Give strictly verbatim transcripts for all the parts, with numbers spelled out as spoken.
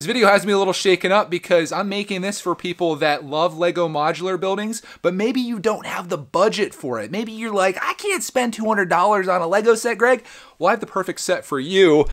This video has me a little shaken up because I'm making this for people that love Lego modular buildings, but maybe you don't have the budget for it. Maybe you're like, I can't spend two hundred dollars on a Lego set, Greg. Well, I have the perfect set for you.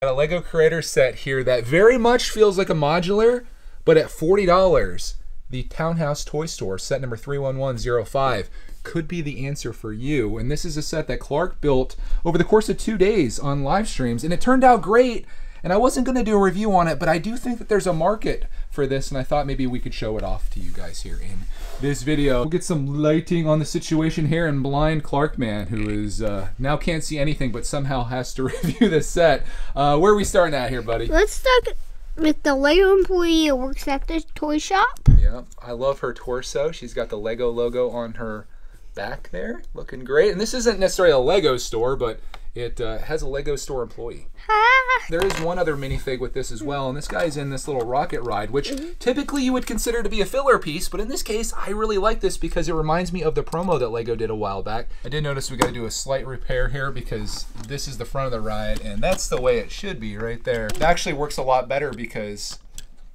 Got a Lego Creator set here that very much feels like a modular, but at forty dollars, the Townhouse Toy Store set number three one one zero five could be the answer for you. And this is a set that Clark built over the course of two days on live streams, and it turned out great. And I wasn't going to do a review on it, but I do think that there's a market for this, and I thought maybe we could show it off to you guys here in this video. We'll get some lighting on the situation here, and blind Clarkman, who is uh, now can't see anything, but somehow has to review this set. Uh, where are we starting at here, buddy? Let's start with the Lego employee who works at the toy shop. Yeah, I love her torso. She's got the Lego logo on her back there, looking great. And this isn't necessarily a Lego store, but it uh, has a Lego store employee. There is one other minifig with this as well, and this guy's in this little rocket ride, which typically you would consider to be a filler piece, but in this case, I really like this because it reminds me of the promo that Lego did a while back. I did notice we gotta do a slight repair here because this is the front of the ride, and that's the way it should be right there. It actually works a lot better because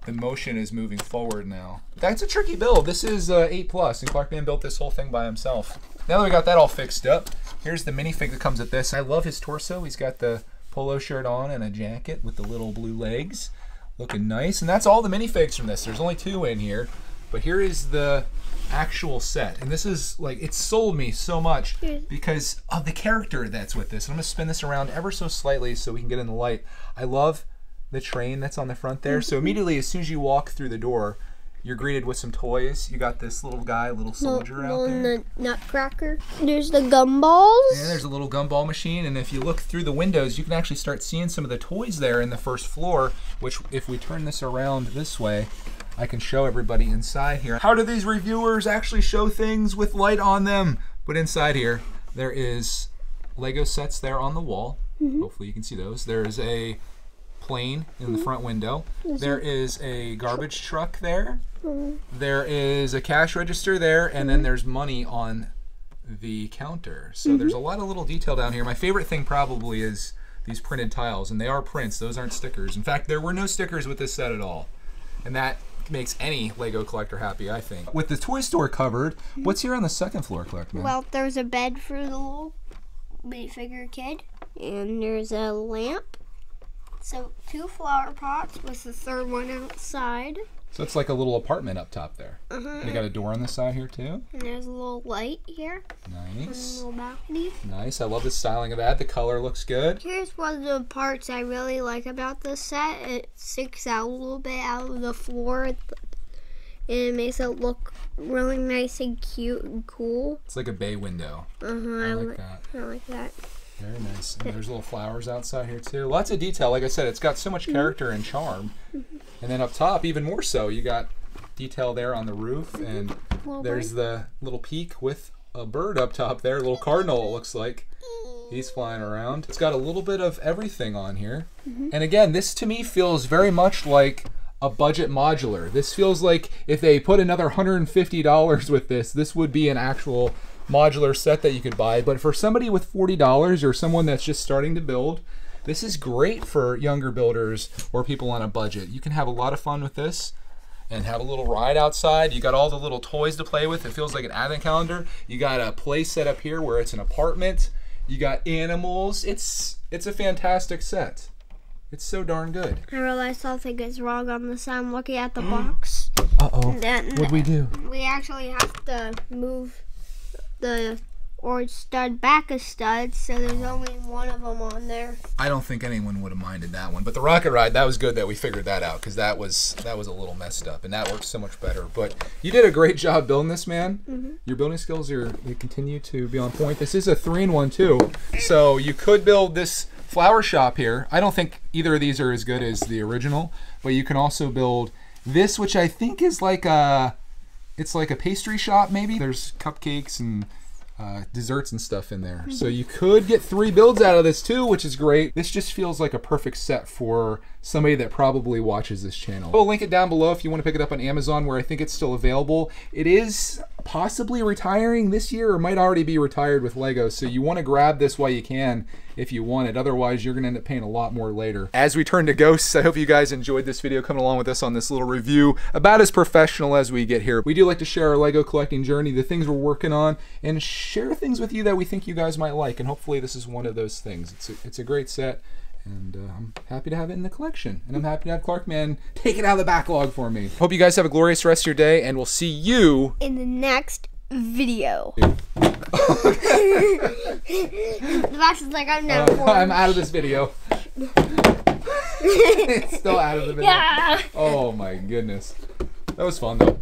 the motion is moving forward now. That's a tricky build. This is uh, eight plus, and Clarkman built this whole thing by himself. Now that we got that all fixed up, here's the minifig that comes with this. I love his torso. He's got the polo shirt on and a jacket with the little blue legs. Looking nice. And that's all the minifigs from this. There's only two in here. But here is the actual set. And this is like, it sold me so much because of the character that's with this. And I'm gonna spin this around ever so slightly so we can get in the light. I love the train that's on the front there. So immediately, as soon as you walk through the door, you're greeted with some toys. You got this little guy, little soldier little, out little there. The nutcracker. There's the gumballs. Yeah, there's a little gumball machine. And if you look through the windows, you can actually start seeing some of the toys there in the first floor, which if we turn this around this way, I can show everybody inside here. How do these reviewers actually show things with light on them? But inside here, there is Lego sets there on the wall. Mm-hmm. Hopefully you can see those. There's a plane in the front window. There is a garbage truck there. There is a cash register there, and then there's money on the counter. So mm-hmm. there's a lot of little detail down here. My favorite thing probably is these printed tiles, and they are prints. Those aren't stickers. In fact, there were no stickers with this set at all, and that makes any Lego collector happy, I think. With the toy store covered, what's here on the second floor, Clarkman? Well, there's a bed for the little minifigure kid, and there's a lamp. So two flower pots with the third one outside. So it's like a little apartment up top there. Uh-huh. And you got a door on the side here too. And there's a little light here. Nice. And a little balcony. Nice. I love the styling of that. The color looks good. Here's one of the parts I really like about this set. It sticks out a little bit out of the floor, and it makes it look really nice and cute and cool. It's like a bay window. Uh-huh. I like that. I like that. Very nice. And there's little flowers outside here too. Lots of detail. Like I said, it's got so much character and charm. And then up top, even more so, you got detail there on the roof, and there's the little peak with a bird up top there, a little cardinal it looks like. He's flying around. It's got a little bit of everything on here. And again, this to me feels very much like a budget modular. This feels like if they put another one hundred fifty dollars with this, this would be an actual modular set that you could buy. But for somebody with forty dollars or someone that's just starting to build, this is great for younger builders or people on a budget. You can have a lot of fun with this and have a little ride outside. You got all the little toys to play with. It feels like an advent calendar. You got a play set up here where it's an apartment. You got animals. It's it's a fantastic set. It's so darn good. I realized something is wrong on this. I'm looking at the box. Uh-oh. What'd we do? We actually have to move the orange stud back a stud, so there's only one of them on there. I don't think anyone would have minded that one, but the rocket ride, that was good that we figured that out, because that was that was a little messed up, and that worked so much better. But you did a great job building this, man. Mm-hmm. Your building skills are they continue to be on point. This is a three in one too, so you could build this flower shop here. I don't think either of these are as good as the original, but you can also build this, which I think is like a It's like a pastry shop, maybe. There's cupcakes and uh, desserts and stuff in there. So you could get three builds out of this too, which is great. This just feels like a perfect set for somebody that probably watches this channel. I'll link it down below if you want to pick it up on Amazon, where I think it's still available. It is possibly retiring this year, or might already be retired with Lego, so you want to grab this while you can if you want it. Otherwise, you're going to end up paying a lot more later. As we turn to ghosts, I hope you guys enjoyed this video, coming along with us on this little review, about as professional as we get here. We do like to share our Lego collecting journey, the things we're working on, and share things with you that we think you guys might like, and hopefully this is one of those things. It's a, it's a great set, and uh, I'm happy to have it in the collection, and I'm happy to have Clarkman take it out of the backlog for me. Hope you guys have a glorious rest of your day, and we'll see you in the next video. The box is like, I'm now uh, I'm out of this video. It's still out of the video. Yeah. Oh my goodness. That was fun though.